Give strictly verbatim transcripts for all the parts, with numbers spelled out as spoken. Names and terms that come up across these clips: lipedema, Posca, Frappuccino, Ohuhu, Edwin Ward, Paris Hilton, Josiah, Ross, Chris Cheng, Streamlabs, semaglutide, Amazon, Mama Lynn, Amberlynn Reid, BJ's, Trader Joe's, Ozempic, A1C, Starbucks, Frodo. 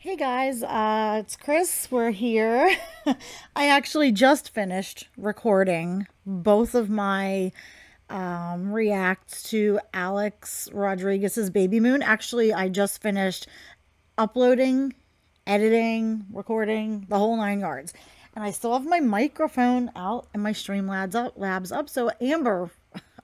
Hey guys, uh, it's Chris. We're here. I actually just finished recording both of my um, reacts to Alex Rodriguez's Baby Moon. Actually, I just finished uploading, editing, recording, the whole nine yards. And I still have my microphone out and my Streamlabs up, labs up, so Amber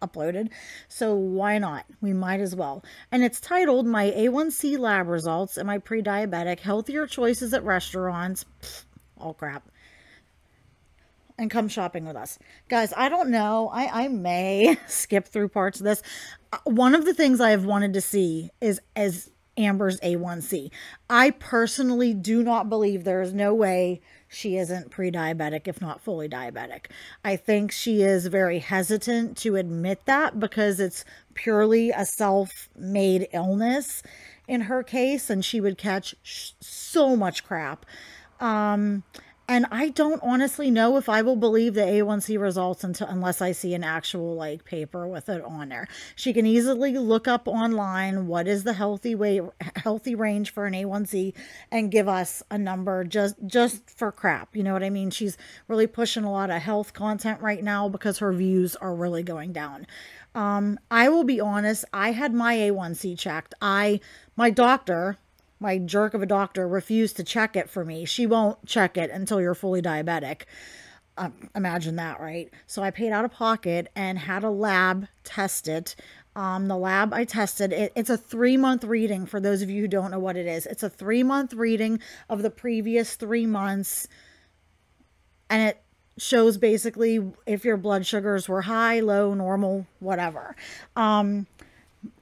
uploaded. So why not? We might as well. And it's titled My A one C Lab Results and My Pre-Diabetic Healthier Choices at Restaurants. Pfft, all crap. And come shopping with us. Guys, I don't know. I, I may skip through parts of this. One of the things I have wanted to see is as Amber's A one C. I personally do not believe there is no way she isn't pre-diabetic, if not fully diabetic. I think she is very hesitant to admit that because it's purely a self-made illness in her case, and she would catch sh so much crap. Um, and I don't honestly know if I will believe the A one C results until, unless I see an actual like paper with it on there. She can easily look up online what is the healthy way, healthy range for an A one C and give us a number just just for crap. You know what I mean? She's really pushing a lot of health content right now because her views are really going down. Um, I will be honest. I had my A one C checked. I my doctor. My jerk of a doctor refused to check it for me. She won't check it until you're fully diabetic. Um, imagine that, right? So I paid out of pocket and had a lab test it. Um, the lab I tested, it, it's a three-month reading for those of you who don't know what it is. It's a three-month reading of the previous three months. And it shows basically if your blood sugars were high, low, normal, whatever. Um...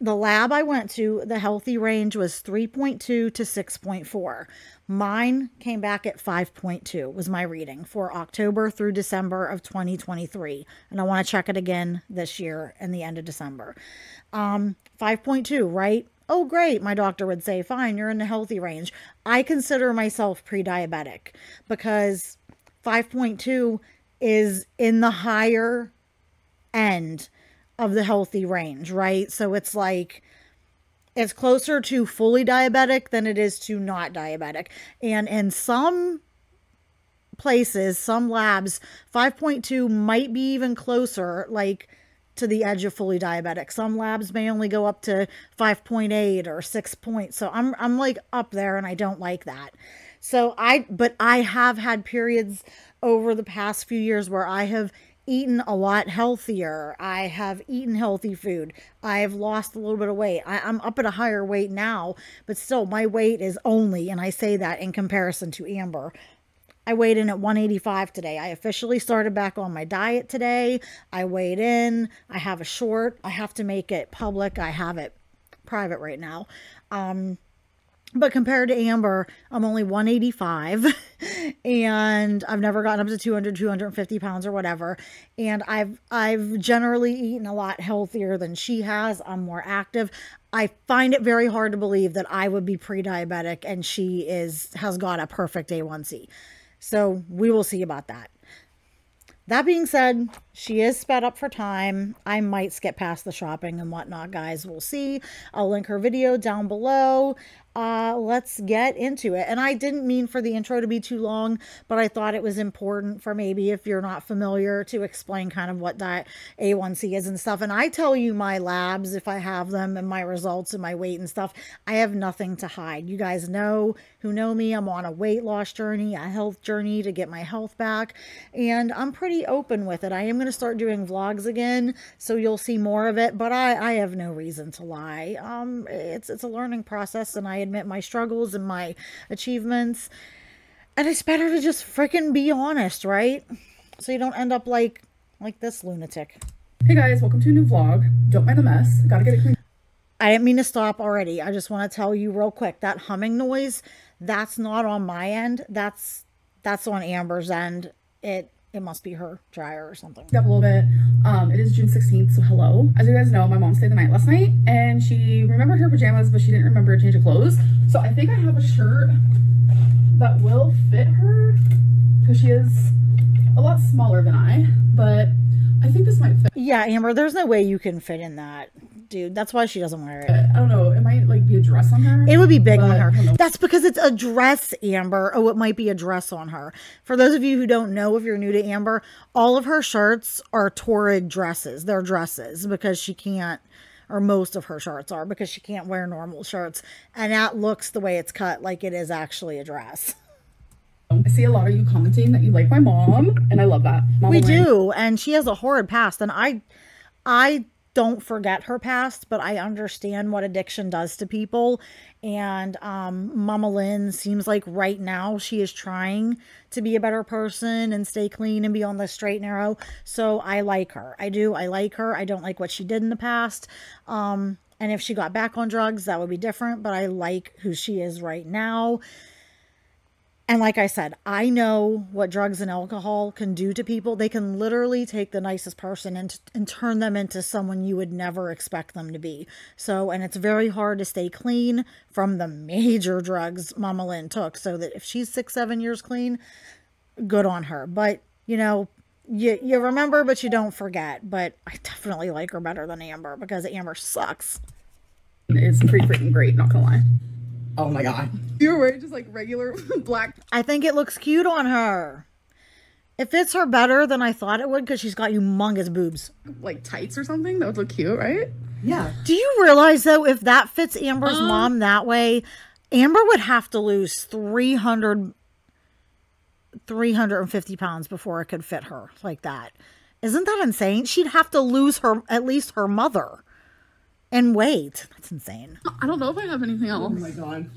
The lab I went to, the healthy range was three point two to six point four. Mine came back at five point two was my reading for October through December of twenty twenty-three. And I want to check it again this year in the end of December. Um, five point two, right? Oh, great. My doctor would say, fine, you're in the healthy range. I consider myself pre-diabetic because five point two is in the higher end of the healthy range, right? So it's like, it's closer to fully diabetic than it is to not diabetic. And in some places, some labs, five point two might be even closer, like to the edge of fully diabetic. Some labs may only go up to five point eight or six point. So I'm, I'm like up there and I don't like that. So I, but I have had periods over the past few years where I have eaten a lot healthier. I have eaten healthy food. I've lost a little bit of weight. I, I'm up at a higher weight now, but still my weight is only, and I say that in comparison to Amber. I weighed in at one eighty-five today. I officially started back on my diet today. I weighed in. I have a short. I have to make it public. I have it private right now. Um, But compared to Amber, I'm only one eighty-five and I've never gotten up to two hundred, two hundred fifty pounds or whatever. And I've, I've generally eaten a lot healthier than she has. I'm more active. I find it very hard to believe that I would be pre-diabetic and she is, has got a perfect A one C. So we will see about that. That being said, she is sped up for time. I might skip past the shopping and whatnot, guys. We'll see. I'll link her video down below. Uh, let's get into it. And I didn't mean for the intro to be too long, but I thought it was important for maybe if you're not familiar to explain kind of what diet A one C is and stuff. And I tell you my labs, if I have them, and my results and my weight and stuff. I have nothing to hide. You guys know, who know me, I'm on a weight loss journey, a health journey to get my health back. And I'm pretty open with it. I am going to start doing vlogs again, so you'll see more of it. But I, I have no reason to lie. Um, it's, it's a learning process, and I admit my struggles and my achievements, and it's better to just freaking be honest, right? So you don't end up like like this lunatic. Hey guys, welcome to a new vlog. Don't mind the mess, gotta get it clean. I didn't mean to stop already. I just want to tell you real quick that humming noise, that's not on my end, that's that's on Amber's end. It it must be her dryer or something. Up a little bit. Um, it is June sixteenth, so hello. As you guys know, my mom stayed the night last night, and she remembered her pajamas, but she didn't remember a change of clothes. So I think I have a shirt that will fit her, because she is a lot smaller than I, but I think this might fit. Yeah, Amber, there's no way you can fit in that. dude. That's why she doesn't wear it. I don't know. It might like be a dress on her. It would be big on her. That's because it's a dress, Amber. Oh, it might be a dress on her. For those of you who don't know, if you're new to Amber, all of her shirts are torrid dresses. They're dresses because she can't, or most of her shirts are, because she can't wear normal shirts. And that looks, the way it's cut, like it is actually a dress. I see a lot of you commenting that you like my mom, and I love that. Mama we Lynn. do, and she has a horrid past, and I I don't forget her past, but I understand what addiction does to people, and um, Mama Lynn seems like right now she is trying to be a better person and stay clean and be on the straight and narrow, so I like her. I do. I like her. I don't like what she did in the past, um, and if she got back on drugs, that would be different, but I like who she is right now. And like I said, I know what drugs and alcohol can do to people. They can literally take the nicest person and, and turn them into someone you would never expect them to be. So, and it's very hard to stay clean from the major drugs Mama Lynn took. So that if she's six, seven years clean, good on her. But, you know, you, you remember, but you don't forget. But I definitely like her better than Amber, because Amber sucks. It's pretty freaking great, not gonna lie. Oh my god. You're wearing just like regular black. I think it looks cute on her. It fits her better than I thought it would, because she's got humongous boobs. Like tights or something? That would look cute, right? Yeah. Do you realize though, if that fits Amber's um, mom that way, Amber would have to lose three hundred, three hundred fifty pounds before it could fit her like that. Isn't that insane? She'd have to lose her, at least her mother. And wait, that's insane. I don't know if I have anything else. Oh my god.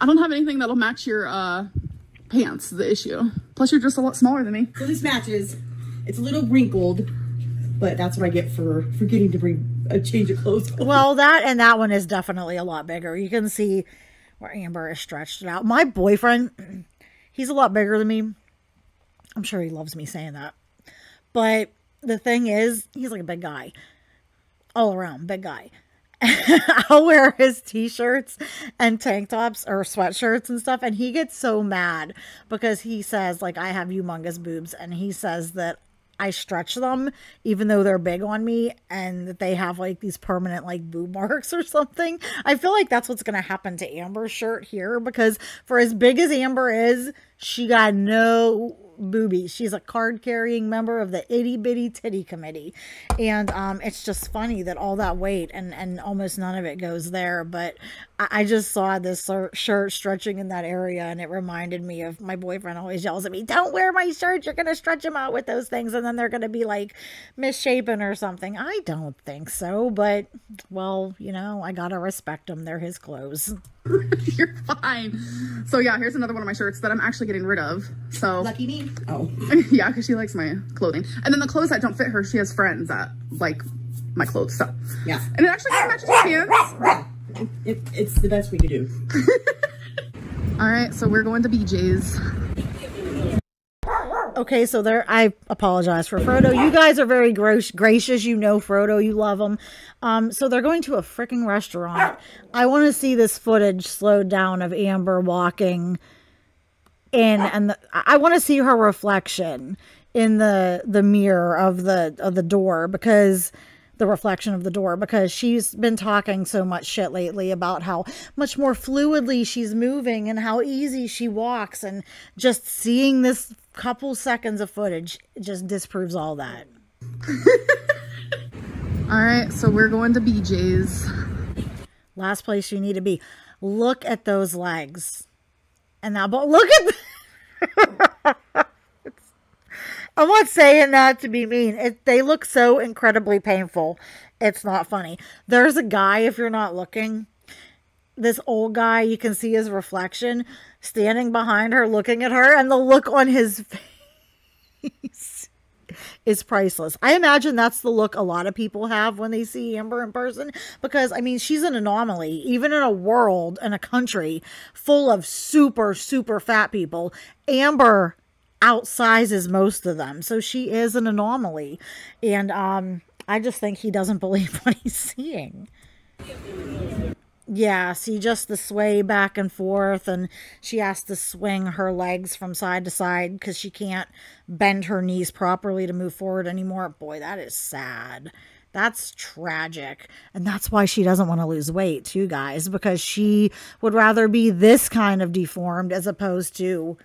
I don't have anything that'll match your uh, pants, the issue. Plus you're just a lot smaller than me. So this matches. It's a little wrinkled, but that's what I get for forgetting to bring a change of clothes. Well, that and that one is definitely a lot bigger. You can see where Amber is stretched out. My boyfriend, he's a lot bigger than me. I'm sure he loves me saying that. But the thing is, he's like a big guy. All around big guy. I'll wear his t-shirts and tank tops or sweatshirts and stuff, and he gets so mad because he says like I have humongous boobs, and he says that I stretch them even though they're big on me, and that they have like these permanent like boob marks or something. I feel like that's what's gonna happen to Amber's shirt here, because for as big as Amber is, she got no boobies. She's a card carrying member of the itty bitty titty committee, and um it's just funny that all that weight and and almost none of it goes there. But I, I just saw this shirt stretching in that area, and it reminded me of my boyfriend always yells at me, don't wear my shirt, you're gonna stretch them out with those things, and then they're gonna be like misshapen or something. I don't think so, but well, you know, I gotta respect them, they're his clothes. You're fine. So yeah, here's another one of my shirts that I'm actually getting rid of. So lucky me. Oh. Yeah, because she likes my clothing. And then the clothes that don't fit her, she has friends that like my clothes. So yeah. And it actually matches her pants. It, it, it's the best we could do. All right, so we're going to B J's. Okay, so there, I apologize for Frodo. You guys are very gross, gracious. You know Frodo, you love him. Um, so they're going to a freaking restaurant. I want to see this footage slowed down of Amber walking in, and the, I want to see her reflection in the the mirror of the of the door, because the reflection of the door, because she's been talking so much shit lately about how much more fluidly she's moving and how easy she walks, and just seeing this couple seconds of footage just disproves all that. All right, so we're going to B J's. Last place you need to be. Look at those legs. And now, but look at the I'm not saying that to be mean. It, they look so incredibly painful. It's not funny. There's a guy, if you're not looking, this old guy, you can see his reflection standing behind her, looking at her, and the look on his face is priceless. I imagine that's the look a lot of people have when they see Amber in person, because I mean, she's an anomaly, even in a world and a country full of super, super fat people. Amber outsizes most of them. So she is an anomaly. And um, I just think he doesn't believe what he's seeing. Yeah, see just the sway back and forth, and she has to swing her legs from side to side because she can't bend her knees properly to move forward anymore. Boy, that is sad. That's tragic. And that's why she doesn't want to lose weight too, guys, because she would rather be this kind of deformed as opposed to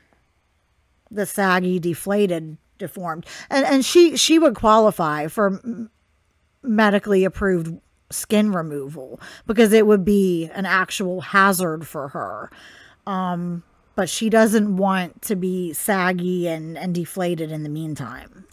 the saggy, deflated, deformed. And and she, she would qualify for medically approved skin removal because it would be an actual hazard for her. Um, but she doesn't want to be saggy and, and deflated in the meantime.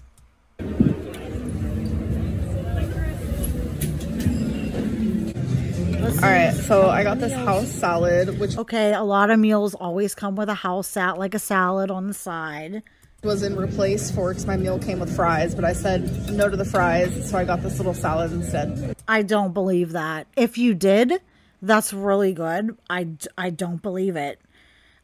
All right, so I got this house salad, which... Okay, a lot of meals always come with a house salad, like a salad on the side. Was in replace forks. My meal came with fries, but I said no to the fries, so I got this little salad instead. I don't believe that. If you did, that's really good. I, I don't believe it.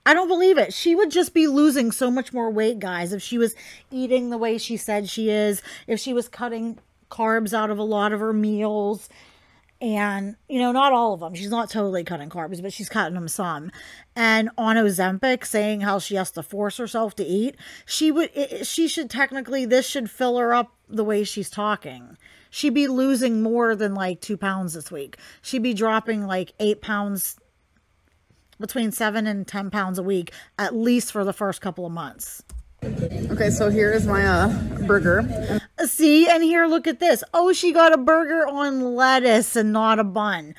I don't believe it. She would just be losing so much more weight, guys, if she was eating the way she said she is, if she was cutting carbs out of a lot of her meals... And, you know, not all of them. She's not totally cutting carbs, but she's cutting them some. And on Ozempic, saying how she has to force herself to eat, she would, it, she should technically, this should fill her up the way she's talking. She'd be losing more than like two pounds this week. She'd be dropping like eight pounds, between seven and ten pounds a week, at least for the first couple of months. Okay, so here is my uh, burger. See, and here, look at this. Oh, she got a burger on lettuce and not a bun.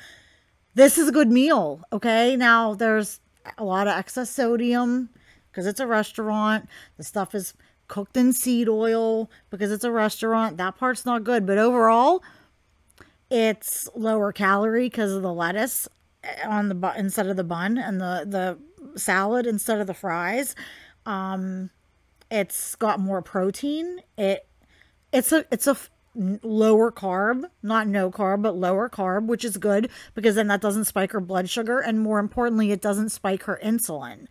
This is a good meal, okay? Now, there's a lot of excess sodium because it's a restaurant. The stuff is cooked in seed oil because it's a restaurant. That part's not good, but overall, it's lower calorie because of the lettuce on the bu- instead of the bun and the, the salad instead of the fries. Um... It's got more protein. It it's a it's a lower carb, not no carb, but lower carb, which is good because then that doesn't spike her blood sugar, and more importantly, it doesn't spike her insulin.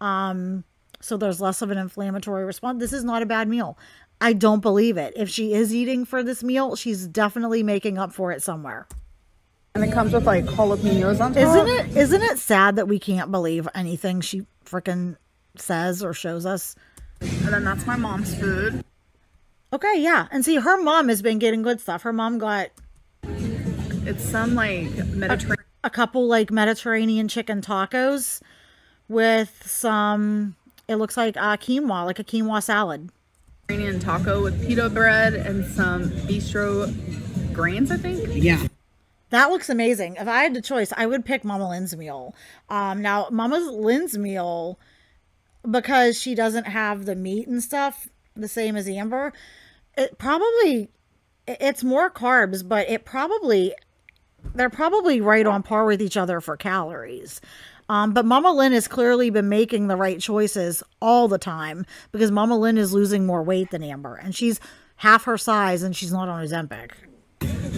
Um, so there's less of an inflammatory response. This is not a bad meal. I don't believe it. If she is eating for this meal, she's definitely making up for it somewhere. And it comes with like jalapenos on top. Isn't it? Isn't it sad that we can't believe anything she freaking says or shows us? And then that's my mom's food. Okay, yeah. And see, her mom has been getting good stuff. Her mom got... It's some, like, Mediterranean... A, a couple, like, Mediterranean chicken tacos with some... It looks like uh, quinoa, like a quinoa salad. Mediterranean taco with pita bread and some bistro grains, I think? Yeah. That looks amazing. If I had the choice, I would pick Mama Lynn's meal. Um, now, Mama Lynn's meal... Because she doesn't have the meat and stuff, the same as Amber, it probably, it's more carbs, but it probably, they're probably right on par with each other for calories. Um, but Mama Lynn has clearly been making the right choices all the time because Mama Lynn is losing more weight than Amber. And she's half her size and she's not on Ozempic.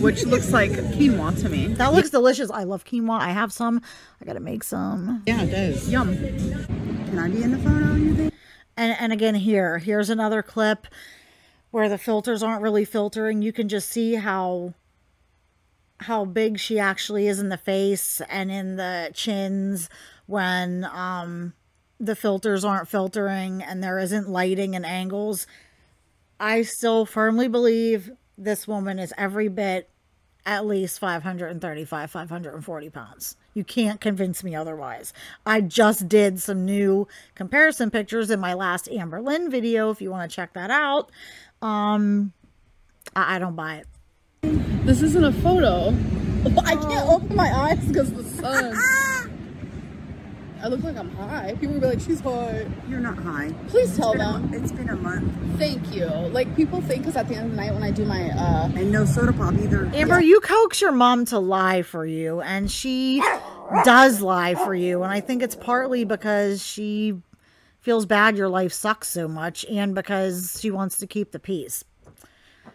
Which looks like quinoa to me. That looks delicious. I love quinoa. I have some. I gotta make some. Yeah, it does. Yum. Can I be in the photo, you think? And, and again, here. Here's another clip where the filters aren't really filtering. You can just see how how big she actually is in the face and in the chins when um, the filters aren't filtering and there isn't lighting and angles. I still firmly believe... This woman is every bit at least five hundred thirty-five, five hundred forty pounds. You can't convince me otherwise. I just did some new comparison pictures in my last Amberlynn video, if you want to check that out. Um, I, I don't buy it. This isn't a photo. Oh. I can't open my eyes because of the sun. I look like I'm high. People will be like, she's high. You're not high. Please tell them. It's been a month. Thank you. Like, people think, because at the end of the night when I do my, uh... And no soda pop either. Amber, yeah. You coax your mom to lie for you, and she does lie for you. And I think it's partly because she feels bad your life sucks so much, and because she wants to keep the peace.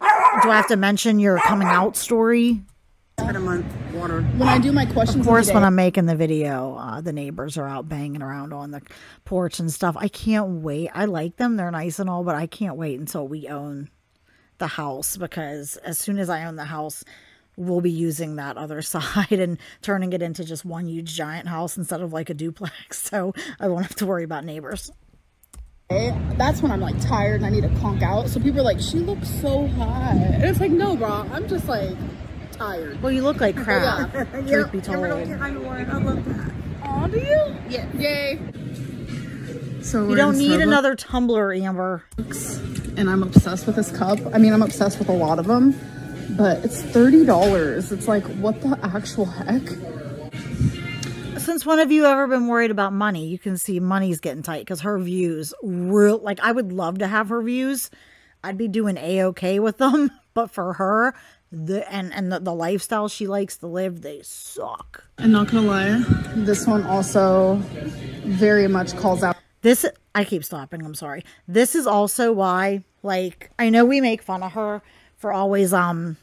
Do I have to mention your coming out story? A month, water. When I do my questions, of course, when I'm making the video, uh, the neighbors are out banging around on the porch and stuff. I can't wait. I like them. They're nice and all, but I can't wait until we own the house, because as soon as I own the house, we'll be using that other side and turning it into just one huge giant house instead of like a duplex. So I won't have to worry about neighbors. That's when I'm like tired and I need to conk out. So people are like, she looks so hot. And it's like, no, bro, I'm just like tired. Well, you look like crap. Yeah. Truth yep. be told. I love that. Aw, do you? Yeah. Yay. So you don't need another tumbler, Amber. And I'm obsessed with this cup. I mean, I'm obsessed with a lot of them, but it's thirty dollars. It's like, what the actual heck? Since one of you ever been worried about money, you can see money's getting tight because her views real, like I would love to have her views. I'd be doing A-okay with them, but for her, the and, and the, the lifestyle she likes to live, they suck. I'm not gonna lie. This one also very much calls out. This, I keep stopping, I'm sorry. This is also why, like, I know we make fun of her for always, um,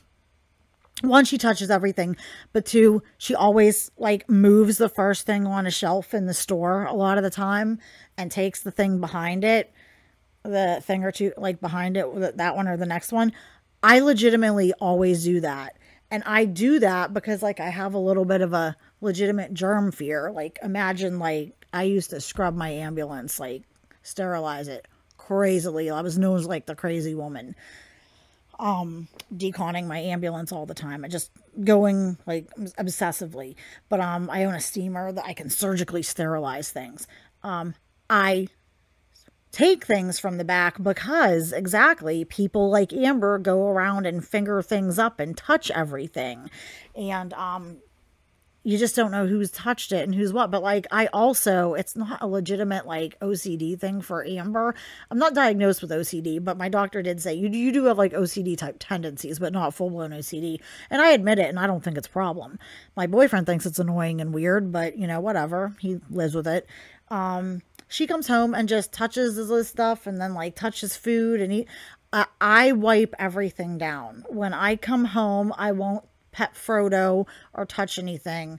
one, she touches everything, but two, she always like moves the first thing on a shelf in the store a lot of the time and takes the thing behind it, the thing or two like behind it, that one or the next one. I legitimately always do that. And I do that because like I have a little bit of a legitimate germ fear. Like imagine like I used to scrub my ambulance, like sterilize it crazily. I was known as like the crazy woman. Um, deconning my ambulance all the time. I just going like obsessively, but, um, I own a steamer that I can surgically sterilize things. Um, I take things from the back because exactly people like Amber go around and finger things up and touch everything. And, um, you just don't know who's touched it and who's what. But like, I also, it's not a legitimate like O C D thing for Amber. I'm not diagnosed with O C D, but my doctor did say you, you do have like O C D type tendencies, but not full blown O C D. And I admit it. And I don't think it's a problem. My boyfriend thinks it's annoying and weird, but you know, whatever, he lives with it. Um, she comes home and just touches this stuff and then like touches food and eat. Uh, I wipe everything down. When I come home, I won't pet Frodo or touch anything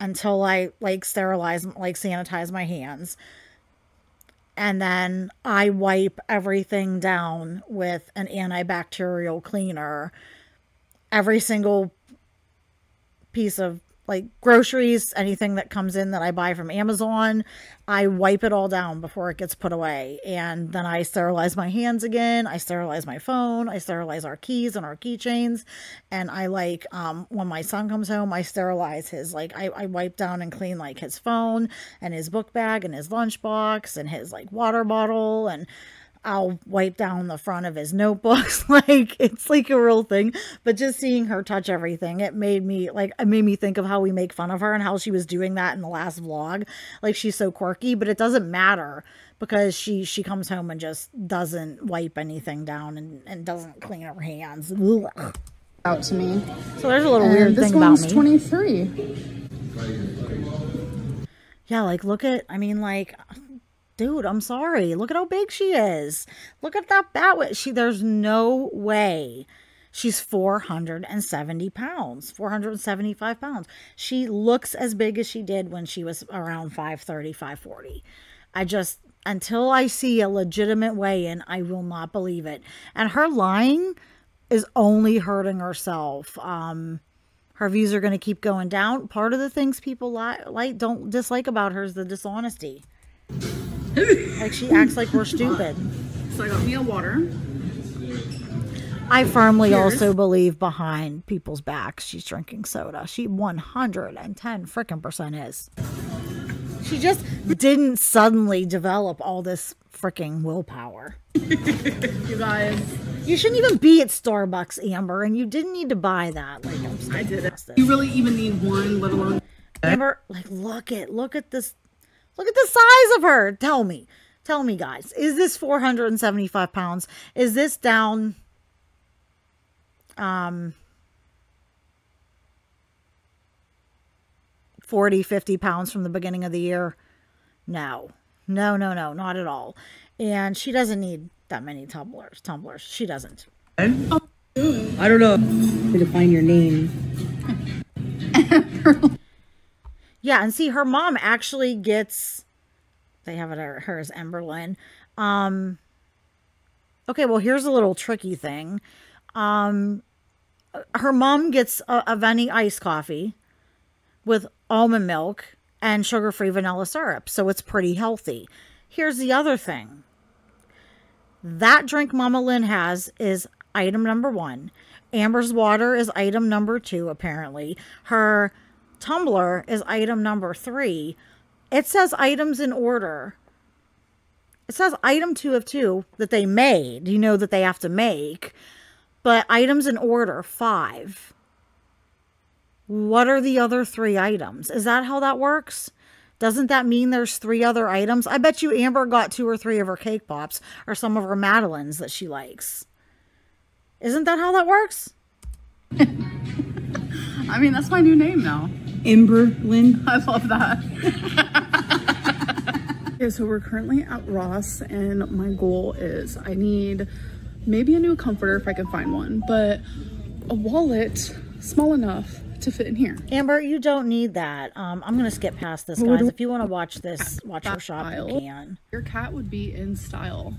until I like sterilize, like sanitize my hands. And then I wipe everything down with an antibacterial cleaner. Every single piece of like groceries, anything that comes in that I buy from Amazon, I wipe it all down before it gets put away. And then I sterilize my hands again. I sterilize my phone. I sterilize our keys and our keychains. And I like, um, when my son comes home, I sterilize his, like I, I wipe down and clean like his phone and his book bag and his lunchbox and his like water bottle, and I'll wipe down the front of his notebooks. Like it's like a real thing, but just seeing her touch everything, it made me like, it made me think of how we make fun of her and how she was doing that in the last vlog. Like she's so quirky, but it doesn't matter because she, she comes home and just doesn't wipe anything down and, and doesn't clean her hands. Ugh. Out to me. So there's a little and weird thing about me. This one's twenty-three. Yeah. Like look at, I mean like, dude, I'm sorry. Look at how big she is. Look at that bat. She, there's no way she's four hundred seventy pounds, four hundred seventy-five pounds. She looks as big as she did when she was around five thirty, five forty. I just, until I see a legitimate weigh-in, I will not believe it. And her lying is only hurting herself. Um, Her views are going to keep going down. Part of the things people like, like don't dislike about her is the dishonesty. Like she acts like we're stupid. So I got me a water. I firmly Cheers. also believe behind people's backs she's drinking soda. She one hundred ten freaking percent is. She just didn't suddenly develop all this freaking willpower. You guys, you shouldn't even be at Starbucks, Amber, and you didn't need to buy that. Like I'm I did it. You really even need one, let alone Amber. Like look at look at this. Look at the size of her. Tell me. Tell me, guys. Is this four hundred seventy-five pounds? Is this down um, forty, fifty pounds from the beginning of the year? No. No, no, no. Not at all. And she doesn't need that many tumblers. Tumblers. She doesn't. And? I don't know. To define your name. Yeah, and see, her mom actually gets, they have it, her as Amberlynn. Um, okay, well, here's a little tricky thing. Um, her mom gets a, a Venti iced coffee with almond milk and sugar-free vanilla syrup, so it's pretty healthy. Here's the other thing. That drink Mama Lynn has is item number one. Amber's water is item number two, apparently. Her tumbler is item number three. It says items in order. It says item two of two that they made. You know that they have to make. But items in order, five. What are the other three items? Is that how that works? Doesn't that mean there's three other items? I bet you Amber got two or three of her cake pops or some of her Madeleines that she likes. Isn't that how that works? I mean, that's my new name now. Amberlynn. I love that. Okay, so we're currently at Ross, and my goal is I need maybe a new comforter if I can find one, but a wallet small enough to fit in here. Amber, you don't need that. Um, I'm gonna skip past this, guys. If you want to watch this, watch her shop, you can. Your cat would be in style.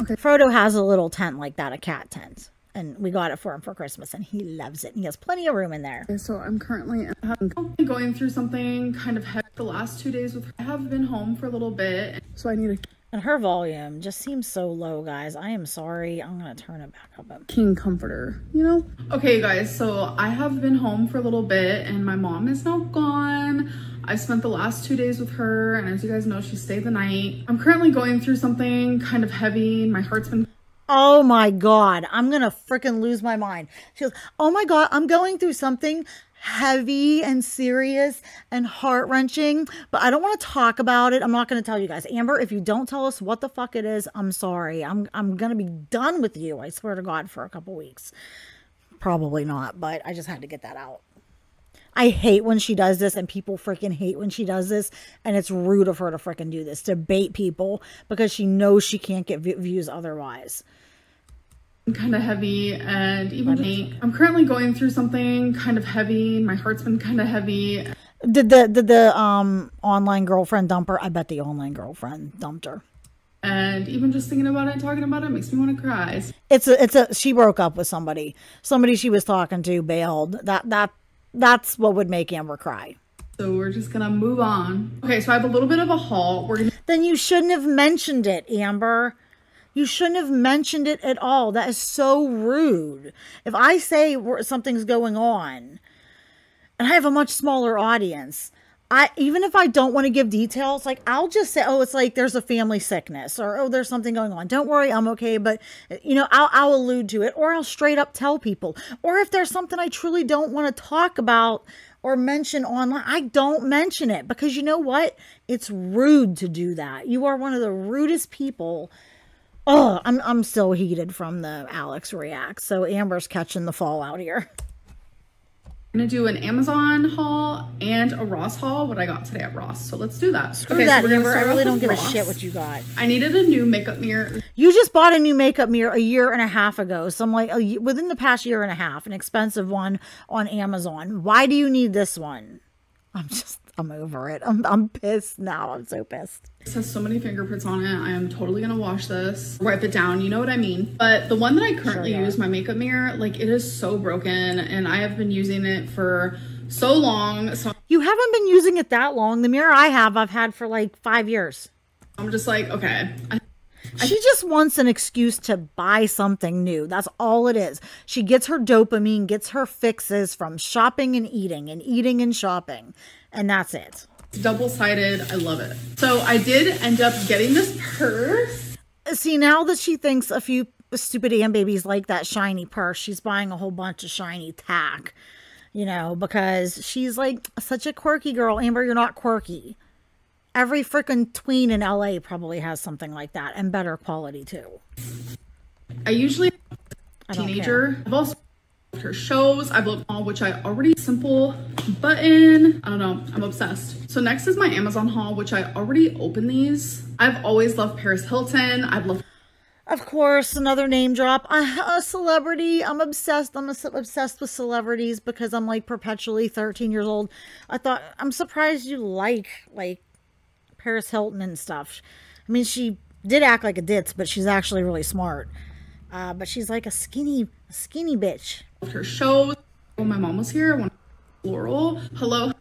Okay. Frodo has a little tent like that, a cat tent, and we got it for him for Christmas, and he loves it. He has plenty of room in there. Okay, so I'm currently going through something kind of heavy the last two days with her. I have been home for a little bit, so I need a. And her volume just seems so low, guys. I am sorry. I'm gonna turn it back up. A king comforter, you know? Okay, guys, so I have been home for a little bit and my mom is now gone. I spent the last two days with her, and as you guys know, she stayed the night. I'm currently going through something kind of heavy. My heart's been... Oh my God, I'm gonna freaking lose my mind. She goes, oh my God, I'm going through something heavy and serious and heart-wrenching, but I don't want to talk about it. I'm not going to tell you guys. Amber, if you don't tell us what the fuck it is, I'm sorry. I'm, I'm going to be done with you, I swear to God, for a couple weeks. Probably not, but I just had to get that out. I hate when she does this, and people freaking hate when she does this, and it's rude of her to freaking do this, to bait people, because she knows she can't get views otherwise. Kind of heavy, and even me, I'm currently going through something kind of heavy. My heart's been kind of heavy. Did the did the um online girlfriend dump her? I bet the online girlfriend dumped her. And even just thinking about it, talking about it, makes me want to cry. It's a it's a she broke up with somebody. Somebody she was talking to bailed. That that that's what would make Amber cry. So we're just gonna move on. Okay, so I have a little bit of a haul. We're gonna. Then you shouldn't have mentioned it, Amber. You shouldn't have mentioned it at all. That is so rude. If I say something's going on, and I have a much smaller audience, I even if I don't want to give details, like I'll just say, oh, it's like there's a family sickness, or oh, there's something going on. Don't worry, I'm okay. But, you know, I'll, I'll allude to it, or I'll straight up tell people. Or if there's something I truly don't want to talk about or mention online, I don't mention it, because you know what? It's rude to do that. You are one of the rudest people. Oh, I'm, I'm still heated from the Alex React. So Amber's catching the fallout here. I'm going to do an Amazon haul and a Ross haul, what I got today at Ross. So let's do that. Screw okay, that, so Amber. I really don't give Ross. a shit what you got. I needed a new makeup mirror. You just bought a new makeup mirror a year and a half ago. So I'm like, a, within the past year and a half, an expensive one on Amazon. Why do you need this one? I'm just... I'm over it. I'm, I'm pissed now. I'm so pissed. This has so many fingerprints on it. I am totally going to wash this, wipe it down. You know what I mean? But the one that I currently sure, yeah. use, my makeup mirror, like it is so broken, and I have been using it for so long. So you haven't been using it that long. The mirror I have, I've had for like five years. I'm just like, okay. I She just wants an excuse to buy something new. That's all it is. She gets her dopamine, gets her fixes from shopping and eating and eating and shopping. And that's it. Double-sided. I love it. So I did end up getting this purse. See, now that she thinks a few stupid Ann babies like that shiny purse, she's buying a whole bunch of shiny tack, you know, because she's like such a quirky girl. Amber, you're not quirky. Every freaking tween in L A probably has something like that, and better quality too. I usually, I teenager, I've also loved her shows. I've looked all, which I already simple button. I don't know. I'm obsessed. So next is my Amazon haul, which I already opened these. I've always loved Paris Hilton. I've loved. Of course, another name drop. I'm a celebrity. I'm obsessed. I'm obsessed with celebrities because I'm like perpetually thirteen years old. I thought, I'm surprised you like, like, Paris Hilton and stuff. I mean, she did act like a ditz, but she's actually really smart. Uh, but she's like a skinny, skinny bitch. Her shows. When my mom was here, I wanted to Laurel. Hello.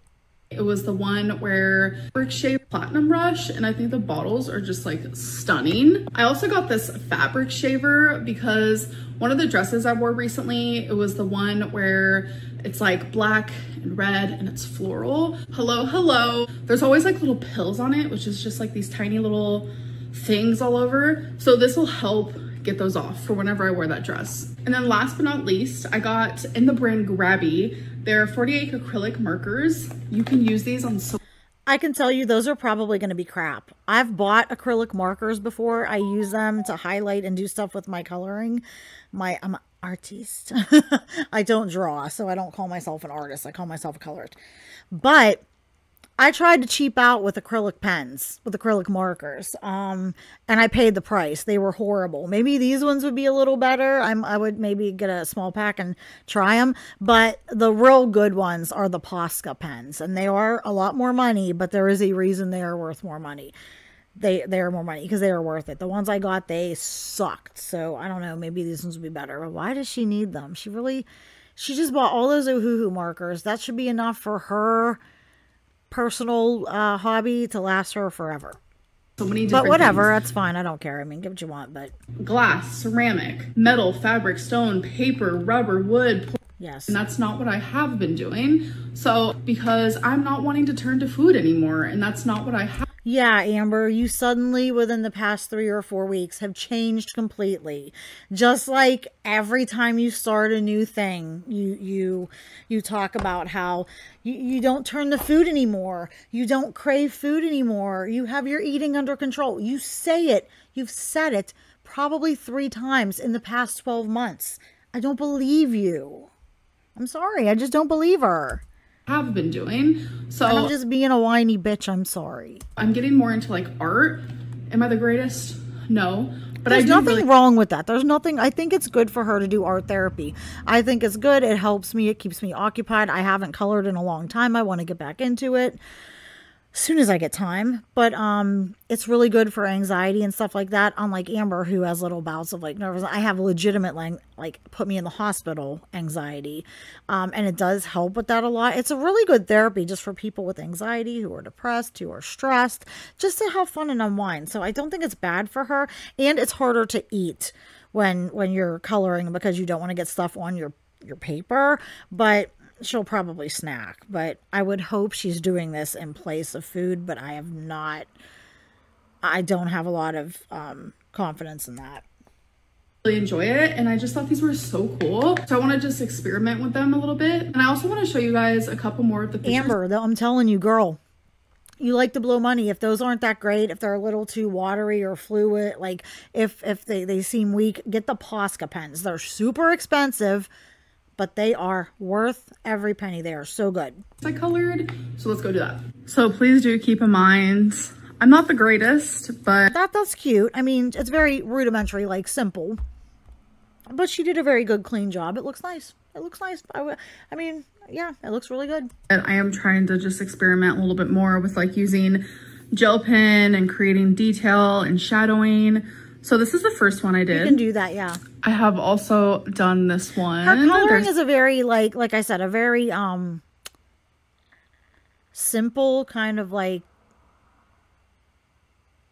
It was the one where Shea Platinum Rush, and I think the bottles are just like stunning. I also got this fabric shaver because one of the dresses I wore recently, it was the one where it's like black and red and it's floral. Hello, hello. There's always like little pills on it, which is just like these tiny little things all over. So this will help get those off for whenever I wear that dress. And then last but not least, I got in the brand Grabby, they're forty-eight acrylic markers. You can use these on so I can tell you those are probably going to be crap. I've bought acrylic markers before. I use them to highlight and do stuff with my coloring. My, I'm an artiste. I don't draw, so I don't call myself an artist. I call myself a colorist. But I tried to cheap out with acrylic pens, with acrylic markers, um, and I paid the price. They were horrible. Maybe these ones would be a little better. I'm, I would maybe get a small pack and try them, but the real good ones are the Posca pens, and they are a lot more money, but there is a reason they are worth more money. They, they are more money because they are worth it. The ones I got, they sucked, so I don't know. Maybe these ones would be better, but why does she need them? She really, she just bought all those Ohuhu markers. That should be enough for her personal uh hobby to last her forever. So many different but whatever things. That's fine, I don't care. I mean, give what you want, but glass, ceramic, metal, fabric, stone, paper, rubber, wood. Yes, and that's not what I have been doing, so because I'm not wanting to turn to food anymore, and that's not what I have. Yeah, Amber, you suddenly within the past three or four weeks have changed completely. Just like every time you start a new thing, you you you talk about how you, you don't turn to food anymore. You don't crave food anymore. You have your eating under control. You say it. You've said it probably three times in the past twelve months. I don't believe you. I'm sorry. I just don't believe her. Have been doing. So I'm just being a whiny bitch. I'm sorry. I'm getting more into like art. Am I the greatest? No, but there's I do nothing really wrong with that. There's nothing. I think it's good for her to do art therapy. I think it's good. It helps me. It keeps me occupied. I haven't colored in a long time. I want to get back into it as soon as I get time, but um, it's really good for anxiety and stuff like that. Unlike Amber, who has little bouts of like nervous, I have legitimate lang like put me in the hospital anxiety, um, and it does help with that a lot. It's a really good therapy just for people with anxiety, who are depressed, who are stressed, just to have fun and unwind. So I don't think it's bad for her, and it's harder to eat when when you're coloring because you don't want to get stuff on your your paper, but she'll probably snack. But I would hope she's doing this in place of food, but I have not, I don't have a lot of um, confidence in that. Really enjoy it, and I just thought these were so cool, so I want to just experiment with them a little bit. And I also want to show you guys a couple more of the pictures. Amber, though, I'm telling you, girl, you like to blow money. If those aren't that great, if they're a little too watery or fluid, like if if they, they seem weak, get the Posca pens. They're super expensive, but they are worth every penny. They are so good. I colored, so let's go do that. So please do keep in mind, I'm not the greatest, but that that's cute. I mean, it's very rudimentary, like simple, but she did a very good clean job. It looks nice. It looks nice. I, I mean, yeah, it looks really good. And I am trying to just experiment a little bit more with like using gel pen and creating detail and shadowing. So this is the first one I did. You can do that, yeah. I have also done this one. Her coloring There's is a very, like, like I said, a very um, simple kind of, like,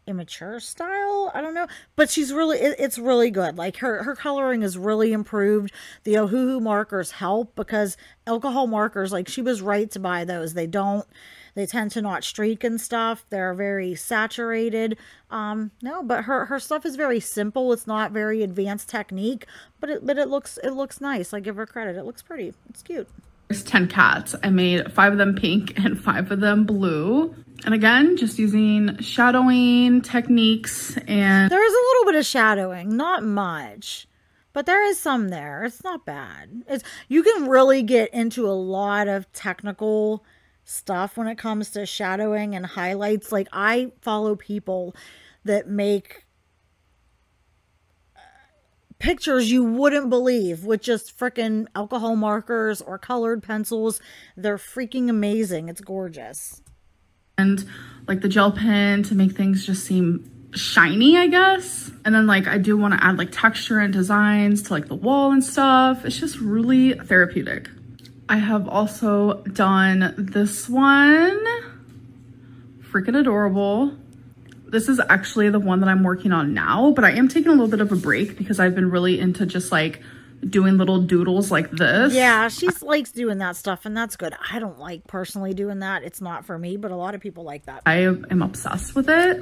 immature style. I don't know. But she's really, it, it's really good. Like, her, her coloring is really improved. The Ohuhu markers help because alcohol markers, like, she was right to buy those. They don't. They tend to not streak and stuff. They're very saturated. Um, no, but her, her stuff is very simple. It's not very advanced technique, but it, but it looks, it looks nice. I give her credit. It looks pretty. It's cute. There's ten cats. I made five of them pink and five of them blue. And again, just using shadowing techniques and... There is a little bit of shadowing, not much. But there is some there. It's not bad. It's, you can really get into a lot of technical stuff when it comes to shadowing and highlights. Like, I follow people that make pictures you wouldn't believe with just freaking alcohol markers or colored pencils. They're freaking amazing. It's gorgeous. And like the gel pen to make things just seem shiny, I guess. And then like I do want to add like texture and designs to like the wall and stuff. It's just really therapeutic. I have also done this one. Freaking adorable. This is actually the one that I'm working on now, but I am taking a little bit of a break because I've been really into just like doing little doodles like this. Yeah, she likes doing that stuff, and that's good. I don't like personally doing that. It's not for me, but a lot of people like that. I am obsessed with it.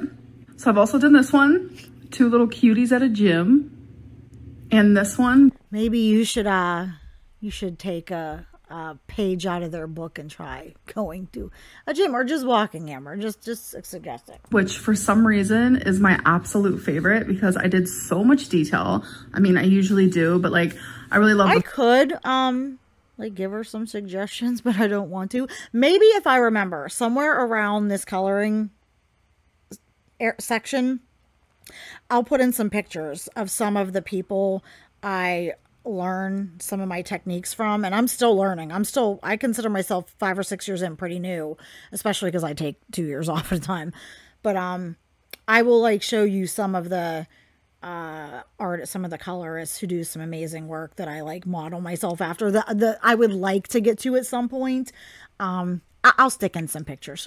So I've also done this one, two little cuties at a gym. And this one. Maybe you should uh you should take a, a page out of their book and try going to a gym or just walking, Amber. Just just suggest it. Which for some reason is my absolute favorite because I did so much detail. I mean, I usually do, but like I really love I could um like give her some suggestions, but I don't want to. Maybe if I remember somewhere around this coloring section, I'll put in some pictures of some of the people I learn some of my techniques from, and I'm still learning. I'm still, I consider myself five or six years in, pretty new, especially because I take two years off at a time. But um, I will like show you some of the uh, art, some of the colorists who do some amazing work that I like model myself after. The, the I would like to get to at some point. Um, I, I'll stick in some pictures.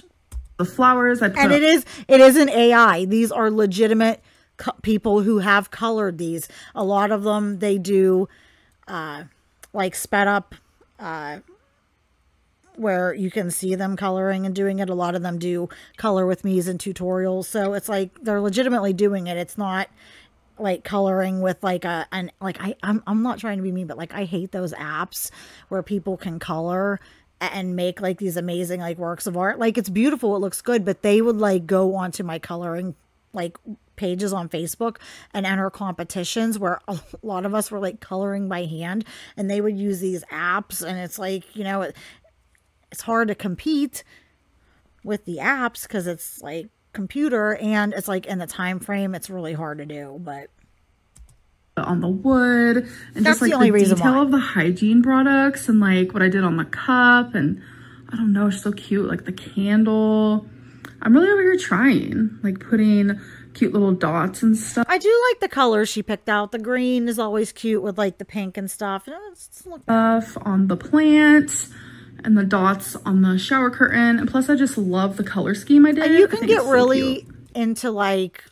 The flowers I put and it is it is an A I. These are legitimate people who have colored these. A lot of them, they do uh like sped up uh where you can see them coloring and doing it. A lot of them do color with me's and tutorials, so it's like they're legitimately doing it. It's not like coloring with like a and like I I'm, I'm not trying to be mean, but like I hate those apps where people can color and make like these amazing like works of art. Like, it's beautiful, it looks good, but they would like go onto my coloring like pages on Facebook and enter competitions where a lot of us were like coloring by hand, and they would use these apps, and it's like, you know, it, it's hard to compete with the apps because it's like computer, and it's like in the time frame it's really hard to do. But on the wood and that's just like the, only the detail why. Of the hygiene products and like what I did on the cup, and I don't know, it's so cute, like the candle. I'm really over here trying, like putting cute little dots and stuff. I do like the colors she picked out. The green is always cute with like the pink and stuff. Stuff on the plants and the dots on the shower curtain, and plus I just love the color scheme I did. And you can get really so into like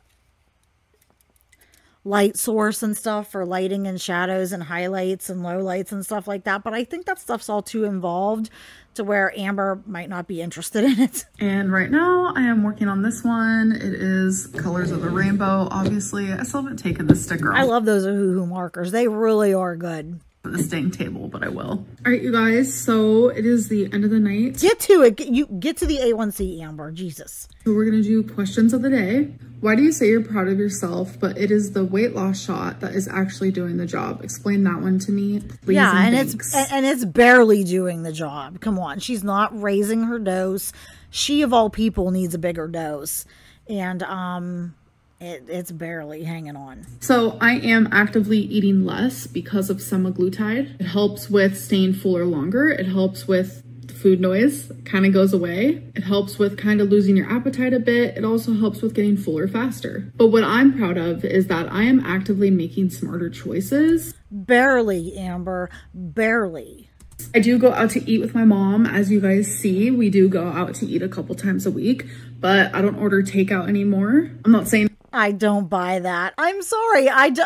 light source and stuff for lighting and shadows and highlights and low lights and stuff like that, but I think that stuff's all too involved to where Amber might not be interested in it. And right now I am working on this one. It is Colors of the Rainbow. Obviously I still haven't taken the sticker off. I love those Ohuhu markers, they really are good. The staying table, but I will. All right, you guys, so it is the end of the night. Get to it. You get to the A one C, Amber. Jesus. So we're gonna do questions of the day. Why do you say you're proud of yourself, but it is the weight loss shot that is actually doing the job? Explain that one to me, please. Yeah, and, and it's and it's barely doing the job. Come on, she's not raising her dose. She of all people needs a bigger dose, and um. It, it's barely hanging on. So I am actively eating less because of semaglutide. It helps with staying fuller longer. It helps with food noise, kind of goes away. It helps with kind of losing your appetite a bit. It also helps with getting fuller faster. But what I'm proud of is that I am actively making smarter choices. Barely, Amber, barely. I do go out to eat with my mom. As you guys see, we do go out to eat a couple times a week, but I don't order takeout anymore. I'm not saying I don't buy that. I'm sorry. I, do,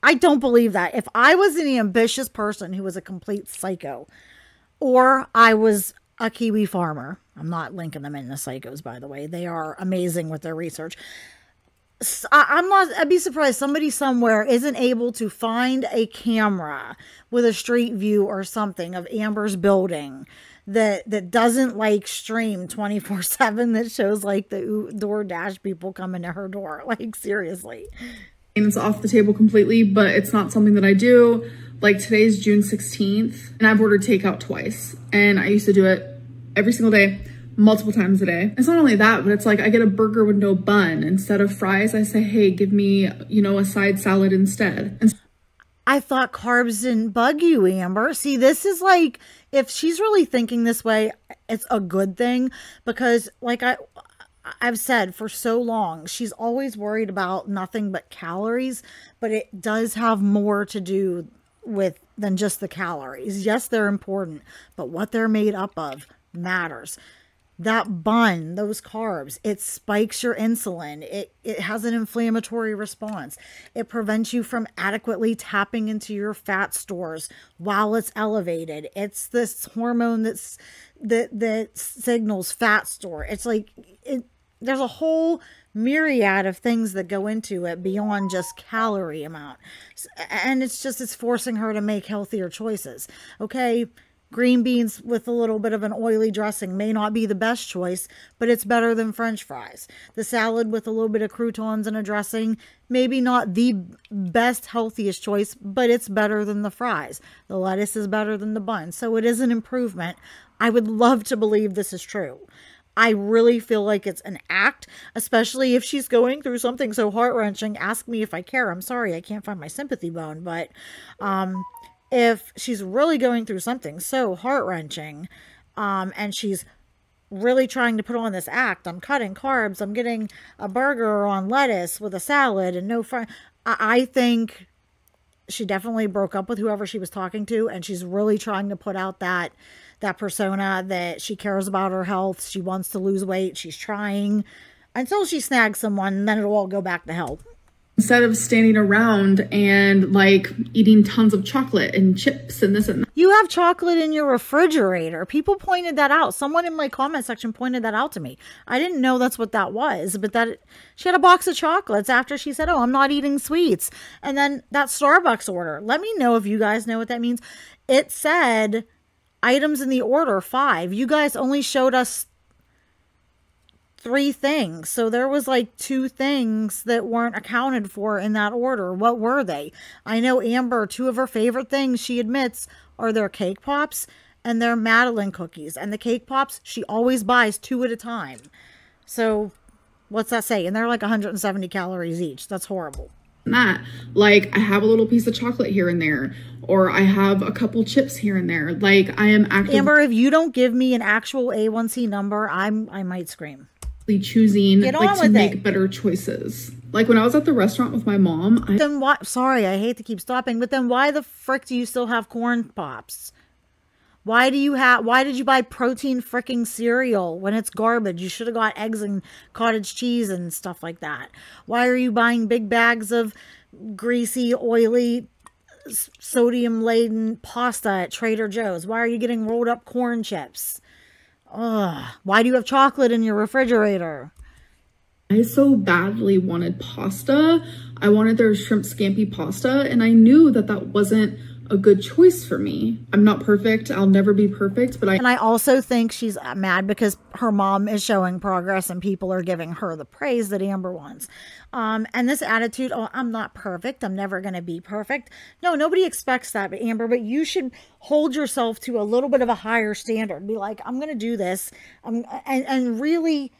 I don't believe that. If I was an ambitious person who was a complete psycho, or I was a Kiwi farmer, I'm not linking them in the psychos, by the way. They are amazing with their research. I, I'm not, I'd be surprised somebody somewhere isn't able to find a camera with a street view or something of Amber's building that that doesn't like stream twenty-four seven that shows like the DoorDash people coming to her door. Like, seriously. And it's off the table completely, but it's not something that I do. Like, today's June sixteenth and I've ordered takeout twice, and I used to do it every single day, multiple times a day. It's not only that, but it's like I get a burger with no bun. Instead of fries, I say, hey, give me, you know, a side salad instead. And I thought carbs didn't bug you, Amber. See, this is like, if she's really thinking this way, it's a good thing, because like I, I've said for so long, she's always worried about nothing but calories, but it does have more to do with than just the calories. Yes, they're important, but what they're made up of matters. That bun, those carbs, it spikes your insulin. It, it has an inflammatory response. It prevents you from adequately tapping into your fat stores while it's elevated. It's this hormone that's, that, that signals fat store. It's like, it, there's a whole myriad of things that go into it beyond just calorie amount. And it's just, it's forcing her to make healthier choices. Okay, green beans with a little bit of an oily dressing may not be the best choice, but it's better than French fries. The salad with a little bit of croutons and a dressing, maybe not the best, healthiest choice, but it's better than the fries. The lettuce is better than the bun. So it is an improvement. I would love to believe this is true. I really feel like it's an act, especially if she's going through something so heart-wrenching. Ask me if I care. I'm sorry, I can't find my sympathy bone, but, um... if she's really going through something so heart-wrenching, um, and she's really trying to put on this act, I'm cutting carbs, I'm getting a burger on lettuce with a salad and no fry, I, I think she definitely broke up with whoever she was talking to, and she's really trying to put out that, that persona that she cares about her health, she wants to lose weight, she's trying, until she snags someone, and then it'll all go back to hell. Instead of standing around and like eating tons of chocolate and chips and this and that. You have chocolate in your refrigerator. People pointed that out. Someone in my comment section pointed that out to me. I didn't know that's what that was, but that it, she had a box of chocolates after she said, oh, I'm not eating sweets. And then that Starbucks order. Let me know if you guys know what that means. It said items in the order five. You guys only showed us three things. So there was like two things that weren't accounted for in that order. What were they? I know Amber, two of her favorite things she admits are their cake pops and their Madeleine cookies. And the cake pops, she always buys two at a time. So what's that say? And they're like one hundred seventy calories each. That's horrible. That, like, I have a little piece of chocolate here and there, or I have a couple chips here and there. Like, I am active. Amber, if you don't give me an actual A one C number, I'm, I might scream. Choosing like to make it. Better choices. Like when I was at the restaurant with my mom, I then why sorry, I hate to keep stopping, but then why the frick do you still have corn pops? Why do you have why did you buy protein fricking cereal when it's garbage? You should have got eggs and cottage cheese and stuff like that. Why are you buying big bags of greasy, oily, sodium laden pasta at Trader Joe's? Why are you getting rolled up corn chips? Ugh, why do you have chocolate in your refrigerator? I so badly wanted pasta. I wanted their shrimp scampi pasta, and I knew that that wasn't a good choice for me. I'm not perfect. I'll never be perfect, but I... And I also think she's mad because her mom is showing progress and people are giving her the praise that Amber wants. Um, and this attitude, oh, I'm not perfect. I'm never going to be perfect. No, nobody expects that, but Amber, but you should hold yourself to a little bit of a higher standard. Be like, I'm going to do this. I'm, and, and really...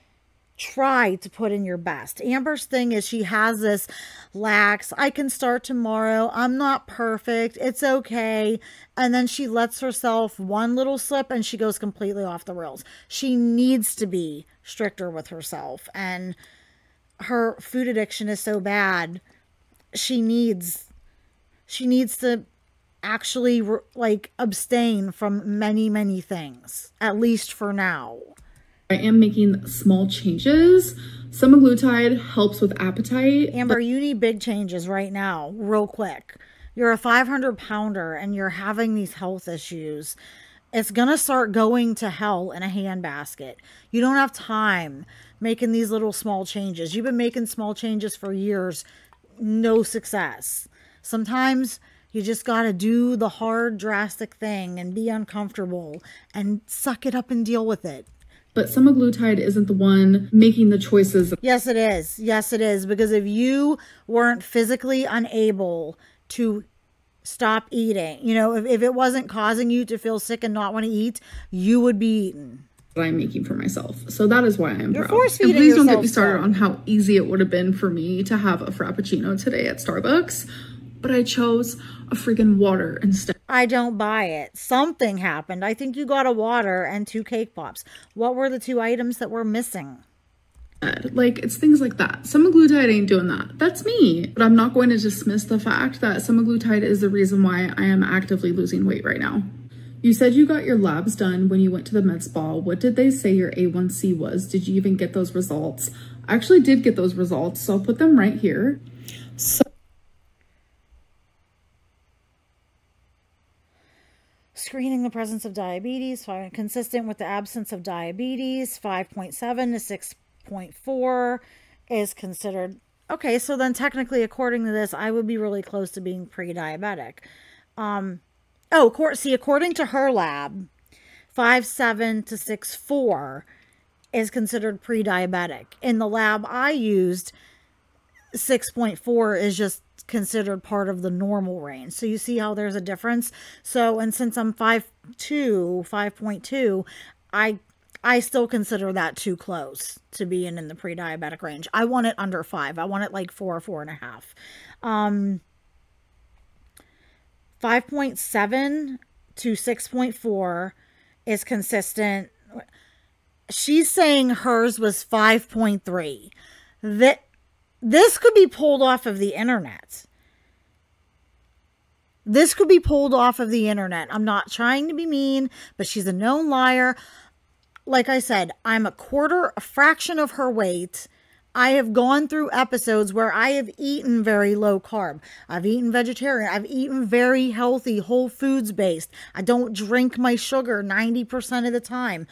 try to put in your best. Amber's thing is she has this lax, I can start tomorrow, I'm not perfect, it's okay, and then she lets herself one little slip and she goes completely off the rails. She needs to be stricter with herself, and her food addiction is so bad, she needs she needs to actually like abstain from many many things, at least for now. I am making small changes. Semaglutide helps with appetite. Amber, you need big changes right now, real quick. You're a five hundred pounder and you're having these health issues. It's going to start going to hell in a handbasket. You don't have time making these little small changes. You've been making small changes for years. No success. Sometimes you just got to do the hard, drastic thing and be uncomfortable and suck it up and deal with it. But semaglutide isn't the one making the choices. Yes, it is. Yes, it is. Because if you weren't physically unable to stop eating, you know, if, if it wasn't causing you to feel sick and not want to eat, you would be eating. That I'm making for myself. So that is why I'm You're proud. Force feeding and please don't get me started so. on how easy it would have been for me to have a Frappuccino today at Starbucks. But I chose a freaking water instead. I don't buy it. Something happened. I think you got a water and two cake pops. What were the two items that were missing? Like, it's things like that. Semaglutide ain't doing that. That's me. But I'm not going to dismiss the fact that semaglutide is the reason why I am actively losing weight right now. You said you got your labs done when you went to the med spa. What did they say your A one C was? Did you even get those results? I actually did get those results, so I'll put them right here. So screening the presence of diabetes, consistent with the absence of diabetes, five point seven to six point four is considered. Okay, so then technically, according to this, I would be really close to being pre-diabetic. Um, oh, see, according to her lab, five point seven to six point four is considered pre-diabetic. In the lab I used, six point four is just considered part of the normal range. So you see how there's a difference. So, and since I'm five point two, I I still consider that too close to being in the pre-diabetic range. I want it under five. I want it like four or four and a half. Um, five point seven to six point four is consistent. She's saying hers was five point three. That this could be pulled off of the internet. This could be pulled off of the internet. I'm not trying to be mean, but she's a known liar. Like I said, I'm a quarter, a fraction of her weight. I have gone through episodes where I have eaten very low carb. I've eaten vegetarian. I've eaten very healthy, whole foods based. I don't drink my sugar ninety percent of the time.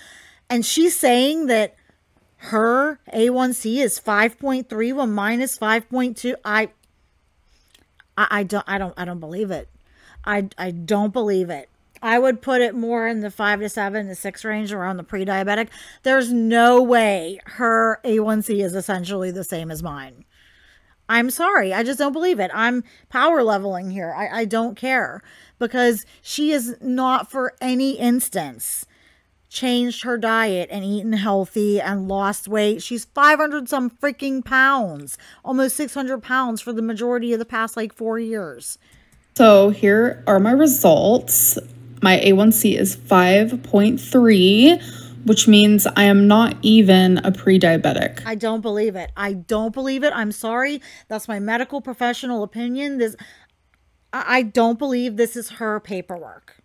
And she's saying that her A one C is five point three when mine is five point two. I, I, I don't, I don't, I don't believe it. I, I don't believe it. I would put it more in the five to seven to six range, around the pre-diabetic. There's no way her A one C is essentially the same as mine. I'm sorry. I just don't believe it. I'm power leveling here. I, I don't care, because she is not for any instance changed her diet and eaten healthy and lost weight. She's five hundred some freaking pounds, almost six hundred pounds for the majority of the past like four years. So here are my results. My A one C is five point three, which means I am not even a pre-diabetic. I don't believe it. I don't believe it. I'm sorry. That's my medical professional opinion. This, I don't believe this is her paperwork.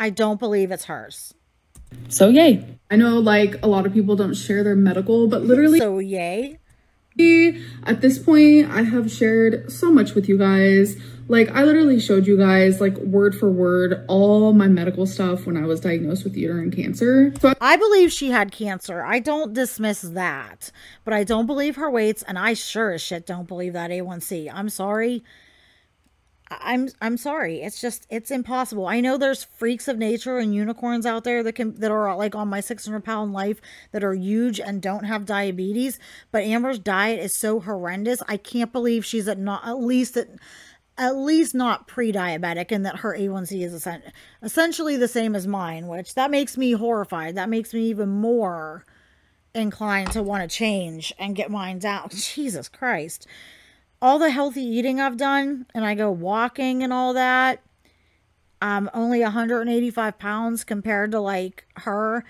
I don't believe it's hers. So yay. I know, like, a lot of people don't share their medical, but literally. So yay. At this point, I have shared so much with you guys. Like, I literally showed you guys, like, word for word, all my medical stuff when I was diagnosed with uterine cancer. So I, I believe she had cancer. I don't dismiss that, but I don't believe her weights, and I sure as shit don't believe that A one C. I'm sorry. I'm I'm sorry. It's just, it's impossible. I know there's freaks of nature and unicorns out there that can, that are like on my six hundred pound life, that are huge and don't have diabetes, but Amber's diet is so horrendous. I can't believe she's at not at least at at least not pre-diabetic, and that her A one C is essentially the same as mine, which that makes me horrified. That makes me even more inclined to want to change and get mine down. Jesus Christ. All the healthy eating I've done, and I go walking and all that, I'm only one hundred eighty-five pounds compared to like her,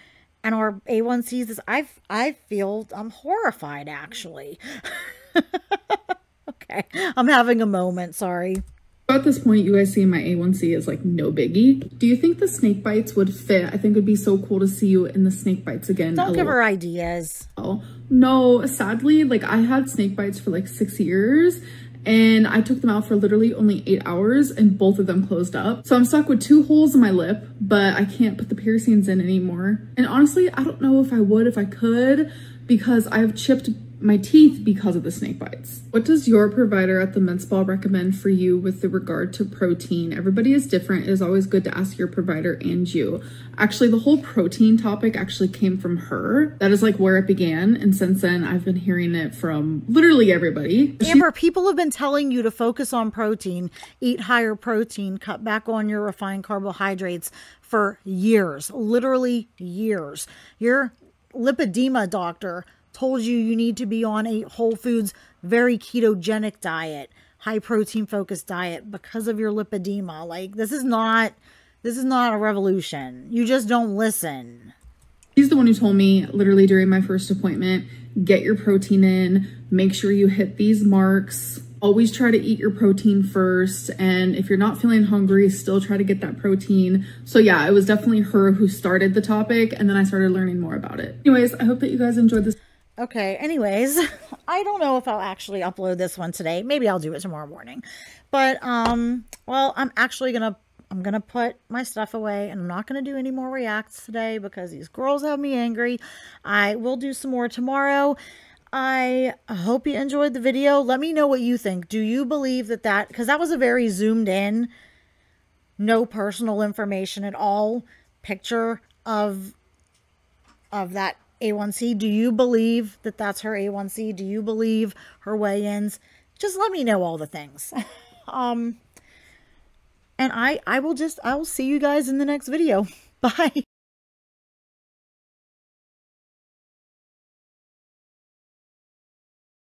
and our A one Cs is, I, I feel, I'm horrified actually. Okay, I'm having a moment, sorry. At this point, you guys see my A one C is like no biggie. Do you think the snake bites would fit? I think it'd be so cool to see you in the snake bites again. Don't give her ideas. Oh, no, sadly, like I had snake bites for like six years and I took them out for literally only eight hours and both of them closed up. So I'm stuck with two holes in my lip, but I can't put the piercings in anymore. And honestly, I don't know if I would if I could, because I've chipped my teeth because of the snake bites. What does your provider at the med spa recommend for you with the regard to protein? Everybody is different. It is always good to ask your provider and you. Actually, the whole protein topic actually came from her. That is like where it began. And since then, I've been hearing it from literally everybody. Amber, people have been telling you to focus on protein, eat higher protein, cut back on your refined carbohydrates for years, literally years. Your lipedema doctor told you you need to be on a whole foods, very ketogenic diet, high protein focused diet because of your lipedema. Like, this is not, this is not a revolution. You just don't listen. He's the one who told me literally during my first appointment, get your protein in, make sure you hit these marks, always try to eat your protein first. And if you're not feeling hungry, still try to get that protein. So yeah, it was definitely her who started the topic, and then I started learning more about it. Anyways, I hope that you guys enjoyed this. Okay, anyways, I don't know if I'll actually upload this one today. Maybe I'll do it tomorrow morning. But, um, well, I'm actually going to, I'm going to put my stuff away, and I'm not going to do any more reacts today because these girls have me angry. I will do some more tomorrow. I hope you enjoyed the video. Let me know what you think. Do you believe that that, because that was a very zoomed in, no personal information at all picture of, of that A one C. Do you believe that that's her A one C? Do you believe her weigh-ins? Just let me know all the things. um, and I, I will just, I will see you guys in the next video. Bye.